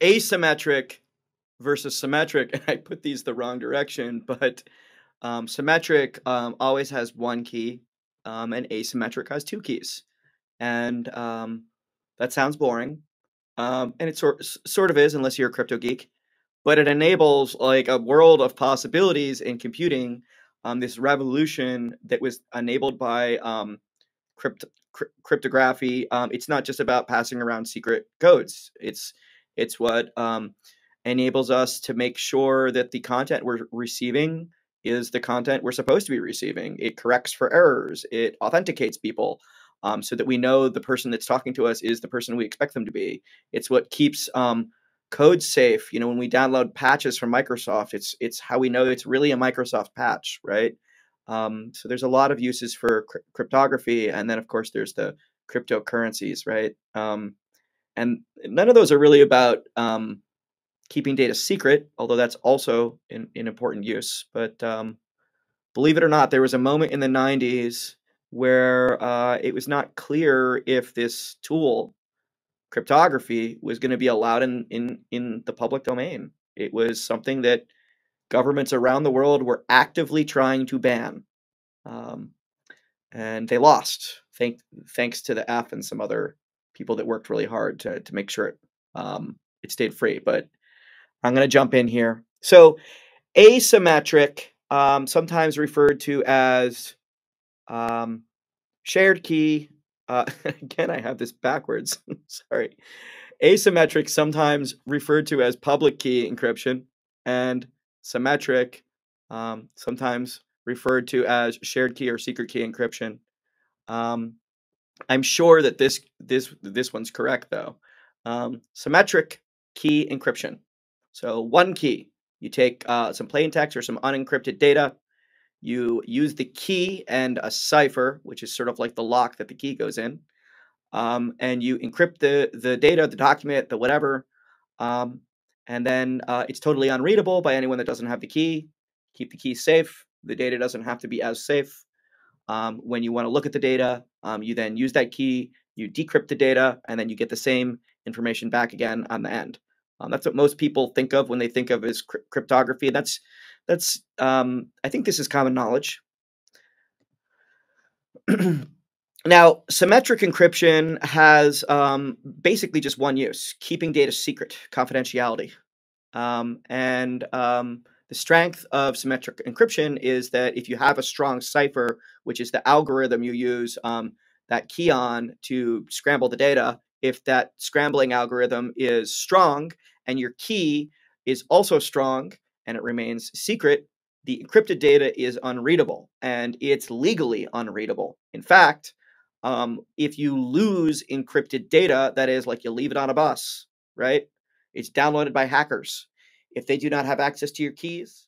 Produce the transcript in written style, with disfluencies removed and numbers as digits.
asymmetric versus symmetric, and I put these the wrong direction, but symmetric always has one key, and asymmetric has two keys. And that sounds boring, and it sort of is, unless you're a crypto geek. But it enables like a world of possibilities in computing. This revolution that was enabled by cryptography. It's not just about passing around secret codes. It's what enables us to make sure that the content we're receiving is the content we're supposed to be receiving. It corrects for errors. It authenticates people so that we know the person that's talking to us is the person we expect them to be. It's what keeps code safe. You know, when we download patches from Microsoft, it's how we know it's really a Microsoft patch, right? So there's a lot of uses for cryptography, and then of course there's the cryptocurrencies, right? And none of those are really about keeping data secret, although that's also an important use. But believe it or not, there was a moment in the 90s where it was not clear if this tool, cryptography, was going to be allowed in the public domain. It was something that governments around the world were actively trying to ban, and they lost. Thanks to the F and some other people that worked really hard to make sure it stayed free. But I'm going to jump in here. So, asymmetric, sometimes referred to as shared key. Again, I have this backwards. Sorry. Asymmetric, sometimes referred to as public key encryption, and symmetric, sometimes referred to as shared key or secret key encryption. I'm sure that this one's correct though. Symmetric key encryption. So one key. You take some plain text or some unencrypted data. You use the key and a cipher, which is sort of like the lock that the key goes in, and you encrypt the data, the document, the whatever, and then it's totally unreadable by anyone that doesn't have the key. Keep the key safe. The data doesn't have to be as safe. When you want to look at the data, you then use that key, you decrypt the data, and then you get the same information back again on the end. That's what most people think of when they think of as cryptography. And that's I think this is common knowledge. Now, symmetric encryption has basically just one use: keeping data secret, confidentiality. The strength of symmetric encryption is that if you have a strong cipher, which is the algorithm you use that key on to scramble the data, if that scrambling algorithm is strong and your key is also strong and it remains secret, the encrypted data is unreadable, and it's legally unreadable. In fact, if you lose encrypted data, that is, like you leave it on a bus, right? It's downloaded by hackers. If they do not have access to your keys,